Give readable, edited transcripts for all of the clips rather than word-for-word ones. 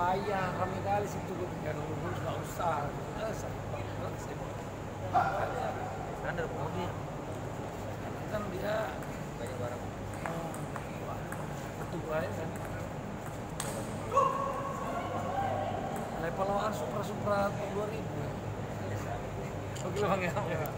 Payah kami kali situ kan urus enggak usah. Standar mobil. Kan dia banyak barang. Itu baik kan. Level lawan Supra 2000. Oke Bang ya.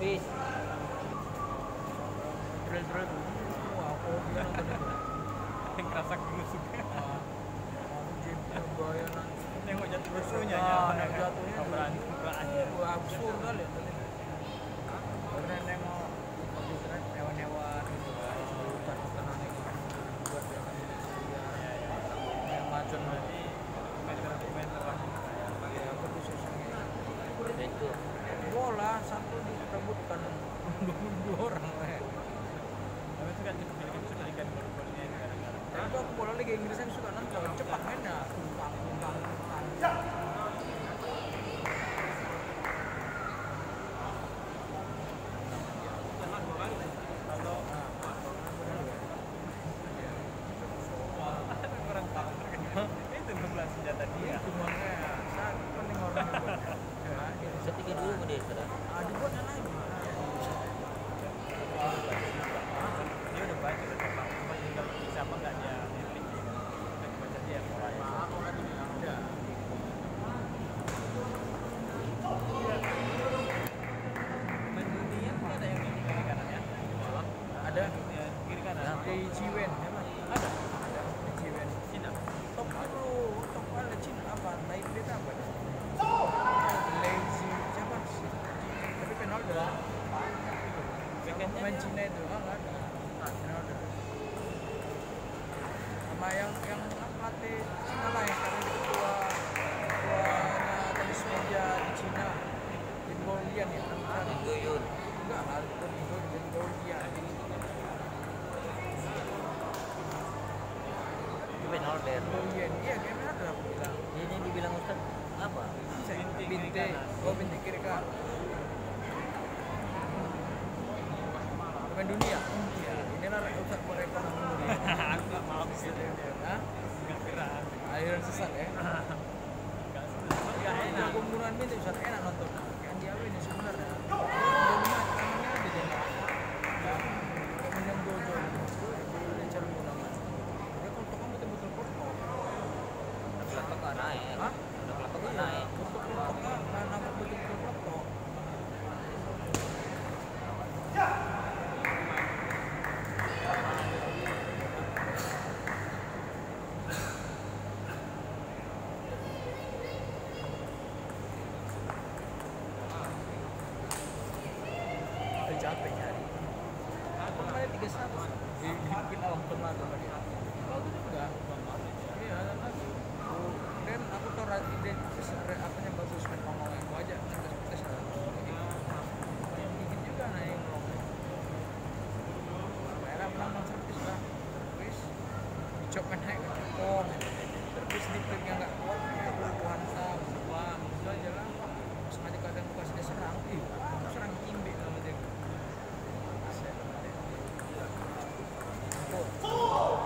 habis. Terus. Aku kerasa kerusuk. Nengok jatuh bersunya. Jatuhnya berantem. Absurd kali. Karena nengok komputeran hewan-hewan itu hutan hutanannya buat yang macam tadi meter-meter lah. Kayak kerusukannya. Itu bola satu diperebutkan dua orang. Tapi itu kan film-film sudah diganti bolanya kadang-kadang. Tapi aku bola Liga Inggrisnya suka nonton cepat enak. Itu 16 senjata dia. Saat penting orang itu. Setiga dulu gede sekarang. Aduh, buat yang lain. Dia udah baca udah tembak. Cuma tinggal bisa apa nggak dia dirilik dia kan. Kita baca dia. Maaf, orang itu udah. Main dunia pun ada yang ini kiri kanan ya. Ada kiri kanan. Kayak Jiwen emang. Ada. Main Cina itu nggak ada, sama yang pelatih Cina lah yang sekarang ketuanya tenis meja di Cina, Limboyan ya, Limboyan, enggak lah, Limboyan. Limboyan, iya game ada aku bilang. Ini dibilang Ustaz apa? Bintik kiri kanan. Dunia. Iya, inilah Ustaz mereka namanya. Aku enggak mau ke situ. Hah? Enggak kira. Akhirnya sesat ya. Enggak sesat. Ya enak kumpulan itu Ustaz enak nonton. Kan dia ini sebenarnya. Rumah tangannya ada di sana. Ya. Menyenggol-gol. Dia cara gunakan. Dia kontoknya betul-betul kotor. Ada pelakok naik. Hah? Ada pelakok naik. Untuk pelakok karena aku betul-betul kotor. Capek nyari. Aku kemarin 300. Dibikin awang tengah sama dia. Kalau itu juga. Iya, lagi. Dan aku tau ide apanya bagus main ngomong aku aja. Tes lah. Yang bikin juga nah yang ngomong. Merah belakang servis lah. Servis. Dicopkan naik ke cokong. Servis di tim yang gak kuat. Kita berkuhan sama. Wah, itu aja lah. Sengaja kadang buka dia serang. Aku serang kimbe sama dia. Terima kasih telah menonton!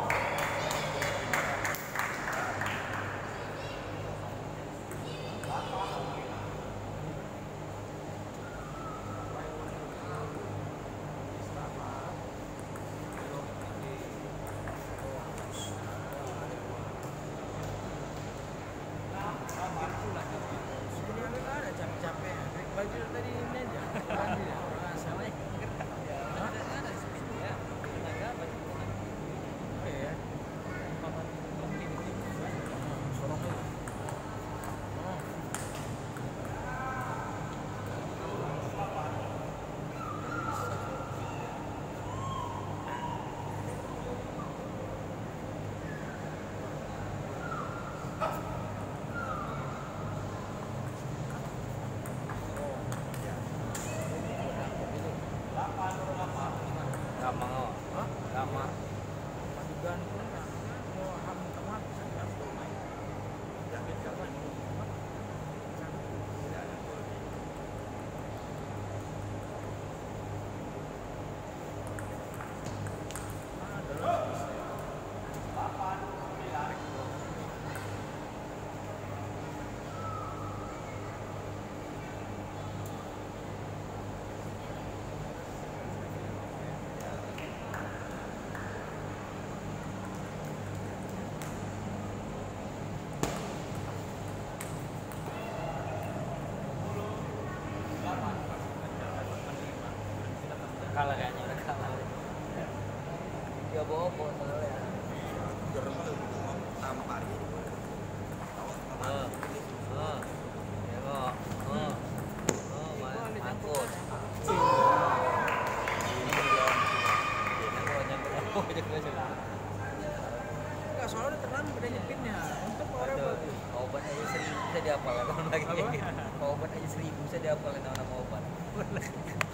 pelan bedanya pinnya. Untuk orang bagus. Obat aja 1000 bisa dihafal kan lagi kayak gitu. Obat aja 1000 bisa dihafal nama-nama obat.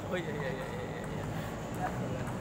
Oh iya.